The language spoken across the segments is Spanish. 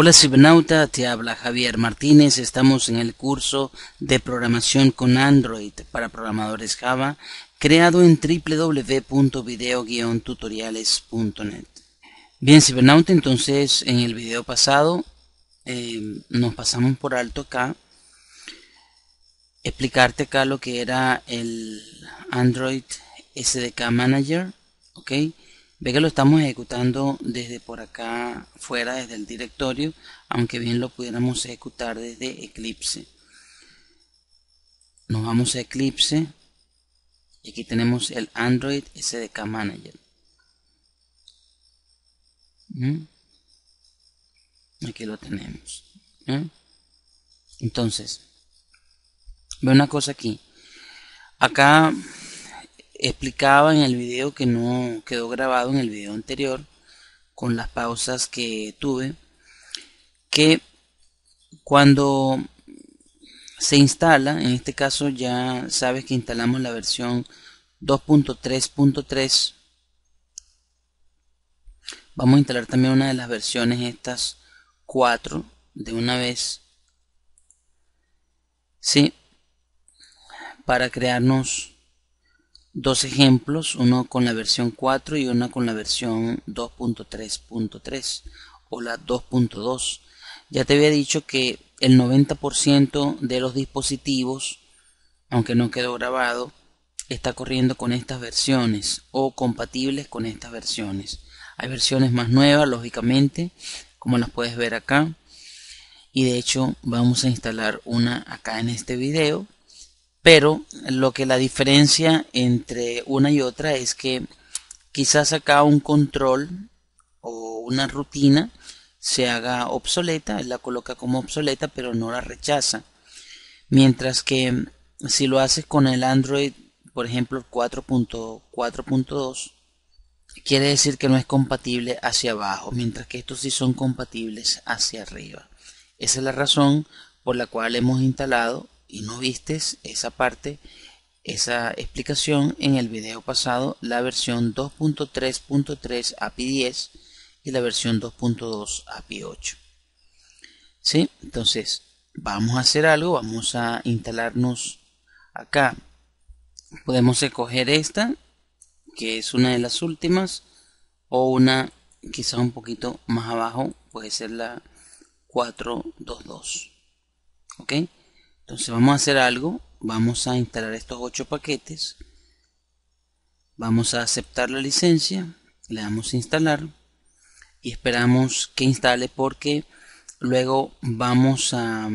Hola cibernauta, te habla Javier Martínez. Estamos en el curso de programación con Android para programadores Java, creado en www.video-tutoriales.net. Bien cibernauta, entonces en el video pasado nos pasamos por alto acá, explicarte acá lo que era el Android SDK Manager, ok. Ve que lo estamos ejecutando desde por acá fuera, desde el directorio, aunque bien lo pudiéramos ejecutar desde Eclipse. Nos vamos a Eclipse y aquí tenemos el Android SDK Manager. Aquí lo tenemos. Entonces, ve una cosa aquí. Acá explicaba en el video que no quedó grabado en el video anterior, con las pausas que tuve, que cuando se instala, en este caso ya sabes que instalamos la versión 2.3.3. Vamos a instalar también una de las versiones, estas 4 de una vez, ¿sí? Para crearnos dos ejemplos, uno con la versión 4 y una con la versión 2.3.3 o la 2.2. Ya te había dicho que el 90% de los dispositivos, aunque no quedó grabado, está corriendo con estas versiones o compatibles con estas versiones. Hay versiones más nuevas, lógicamente, como las puedes ver acá. Y de hecho vamos a instalar una acá en este video. Pero lo que la diferencia entre una y otra es que quizás acá un control o una rutina se haga obsoleta, él la coloca como obsoleta pero no la rechaza. Mientras que si lo haces con el Android, por ejemplo 4.4.2, quiere decir que no es compatible hacia abajo, mientras que estos sí son compatibles hacia arriba. Esa es la razón por la cual hemos instalado y no vistes esa parte, esa explicación en el video pasado, la versión 2.3.3 API 10 y la versión 2.2 API 8. ¿Sí? Entonces, vamos a hacer algo, vamos a instalarnos acá. Podemos escoger esta, que es una de las últimas, o una quizá un poquito más abajo, puede ser la 4.2.2. ¿Ok? Entonces vamos a hacer algo, vamos a instalar estos 8 paquetes, vamos a aceptar la licencia, le damos a instalar y esperamos que instale porque luego vamos a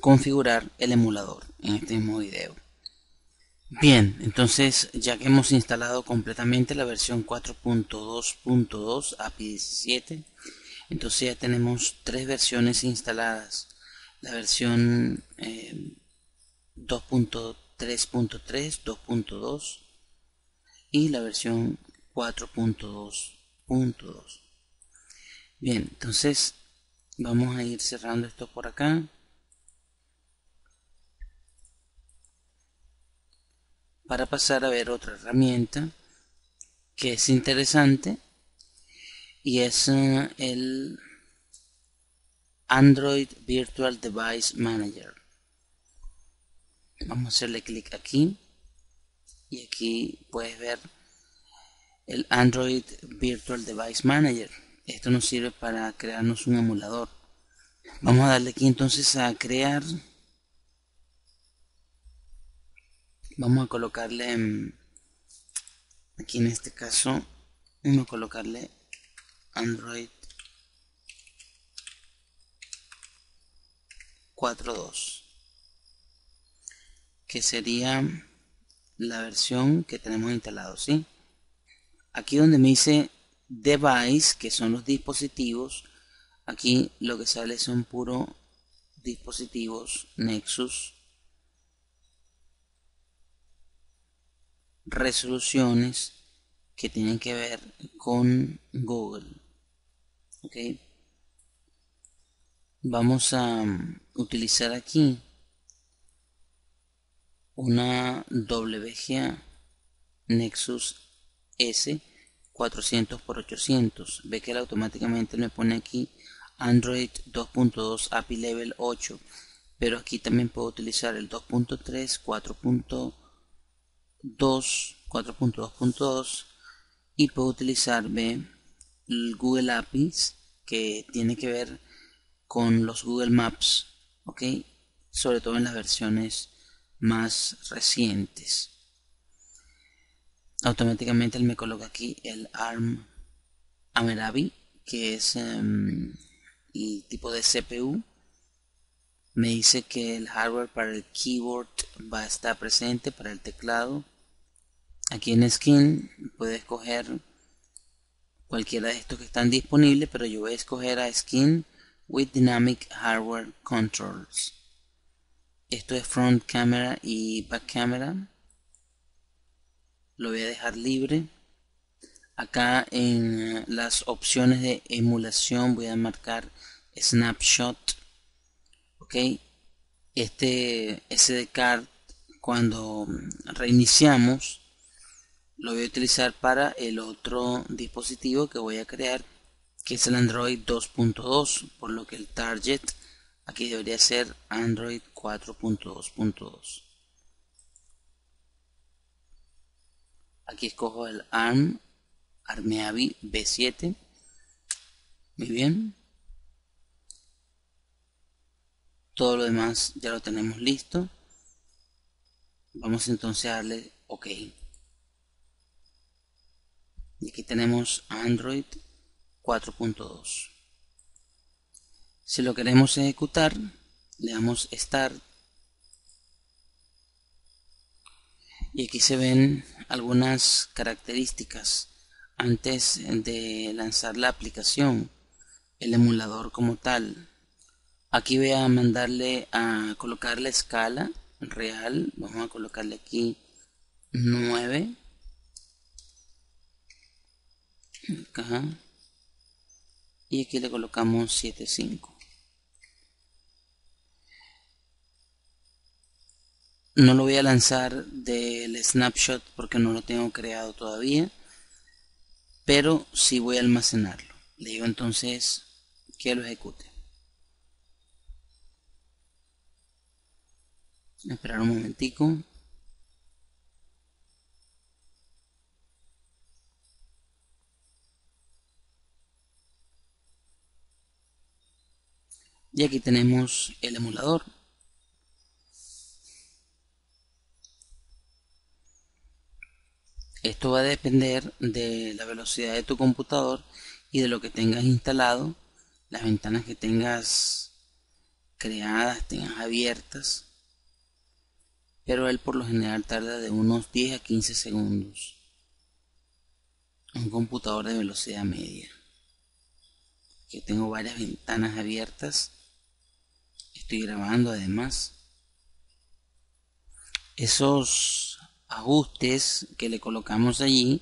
configurar el emulador en este mismo video. Bien, entonces ya que hemos instalado completamente la versión 4.2.2 API 17, entonces ya tenemos 3 versiones instaladas. La versión 2.3.3, 2.2 y la versión 4.2.2. Bien, entonces vamos a ir cerrando esto por acá. Para pasar a ver otra herramienta que es interesante y es el Android Virtual Device Manager. Vamos a hacerle clic aquí y aquí puedes ver el Android Virtual Device Manager. Esto nos sirve para crearnos un emulador. Vamos a darle aquí entonces a crear. Vamos a colocarle aquí, en este caso vamos a colocarle Android 4.2, que sería la versión que tenemos instalado, ¿sí? Aquí donde me dice device, que son los dispositivos, aquí lo que sale son puros dispositivos Nexus, resoluciones que tienen que ver con Google, ¿ok? Vamos a utilizar aquí una WGA Nexus S 400x800. Ve que él automáticamente me pone aquí Android 2.2 API Level 8, pero aquí también puedo utilizar el 2.3, 4.2, 4.2.2 y puedo utilizarme el Google APIs, que tiene que ver con los Google Maps, ¿ok? Sobre todo en las versiones más recientes. Automáticamente él me coloca aquí el ARM ARMEABI, que es el tipo de CPU. Me dice que el hardware para el keyboard va a estar presente, para el teclado. Aquí en Skin puede escoger cualquiera de estos que están disponibles, pero yo voy a escoger a Skin with Dynamic Hardware Controls. Esto es Front Camera y Back Camera. Lo voy a dejar libre. Acá en las opciones de emulación voy a marcar Snapshot. Ok, este SD card, cuando reiniciamos, lo voy a utilizar para el otro dispositivo que voy a crear, que es el Android 2.2, por lo que el target aquí debería ser Android 4.2.2. Aquí escojo el ARM ARMEABI V7. Muy bien. Todo lo demás ya lo tenemos listo. Vamos entonces a darle OK. Y aquí tenemos Android 4.2. Si lo queremos ejecutar, le damos Start. Y aquí se ven algunas características. Antes de lanzar la aplicación, el emulador como tal, aquí voy a mandarle a colocar la escala real. Vamos a colocarle aquí 9. Acá. Y aquí le colocamos 7.5. No lo voy a lanzar del snapshot porque no lo tengo creado todavía, pero sí voy a almacenarlo. Le digo entonces que lo ejecute. Esperar un momentico. Y aquí tenemos el emulador. Esto va a depender de la velocidad de tu computador y de lo que tengas instalado, las ventanas que tengas creadas, tengas abiertas. Pero él por lo general tarda de unos 10 a 15 segundos. Un computador de velocidad media. Aquí tengo varias ventanas abiertas. Estoy grabando además. Esos ajustes que le colocamos allí